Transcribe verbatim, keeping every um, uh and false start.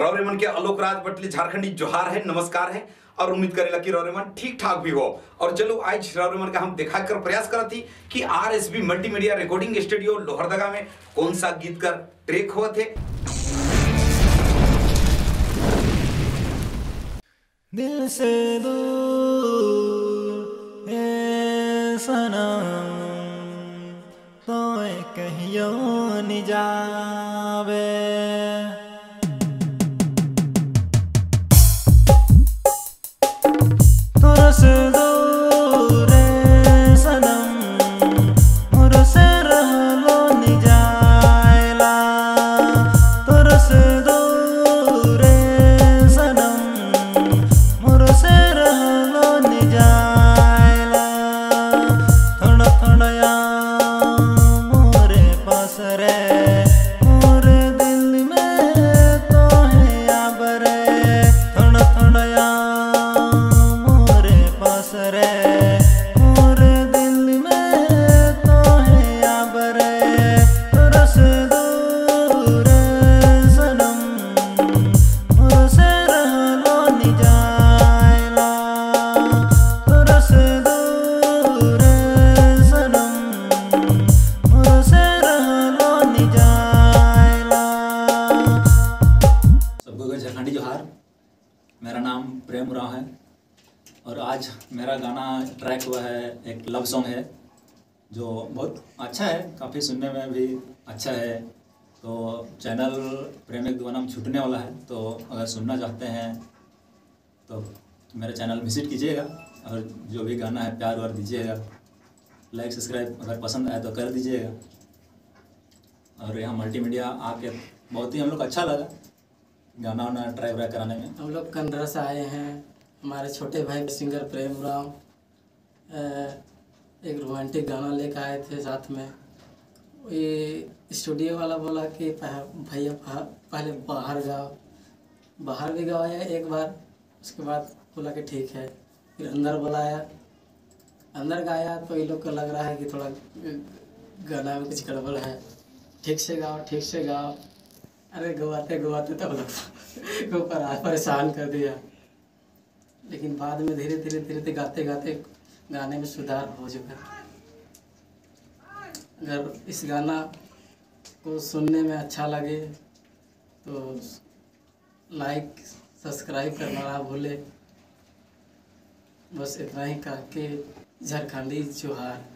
रव रेमन के आलोक राज बटली झारखंडी जोहार है, नमस्कार है और उम्मीद करेला कि रव रेमन ठीक ठाक भी हो। और चलो आज रव रेमन का हम देखा कर प्रयास करती कि R S B multimedia recording studio Lohardaga में कौन सा गीत का ट्रैक हुआ थे। दिल से दूर ए सनम तोय कहियो न जावे, मेरा नाम प्रेम राव है और आज मेरा गाना ट्रैक हुआ है, एक लव सॉन्ग है जो बहुत अच्छा है, काफ़ी सुनने में भी अच्छा है। तो चैनल प्रेम एक दुआ नाम छूटने वाला है, तो अगर सुनना चाहते हैं तो मेरा चैनल विजिट कीजिएगा और जो भी गाना है प्यार व्यार दीजिएगा, लाइक सब्सक्राइब अगर पसंद आए तो कर दीजिएगा। और यहाँ मल्टीमीडिया आके बहुत ही हम लोग अच्छा लगा गाना वाना ट्राई व्राई कराने में। हम लोग कंदरा से आए हैं, हमारे छोटे भाई सिंगर प्रेम राव एक रोमांटिक गाना लेकर आए थे, साथ में ये स्टूडियो वाला बोला कि भैया पहले बाहर गाओ, बाहर भी गवाया एक बार, उसके बाद बोला कि ठीक है, फिर अंदर बुलाया, अंदर गाया तो ये लोग को लग रहा है कि थोड़ा गाना में कुछ गड़बड़ है, ठीक से गाओ ठीक से गाओ, अरे गवाते गवाते तब लोग ऊपर परेशान कर दिया। लेकिन बाद में धीरे धीरे धीरे धीरे गाते गाते गाने में सुधार हो चुका। अगर इस गाना को सुनने में अच्छा लगे तो लाइक सब्सक्राइब करना ना भूले। बस इतना ही कह के झारखंडी जोहार।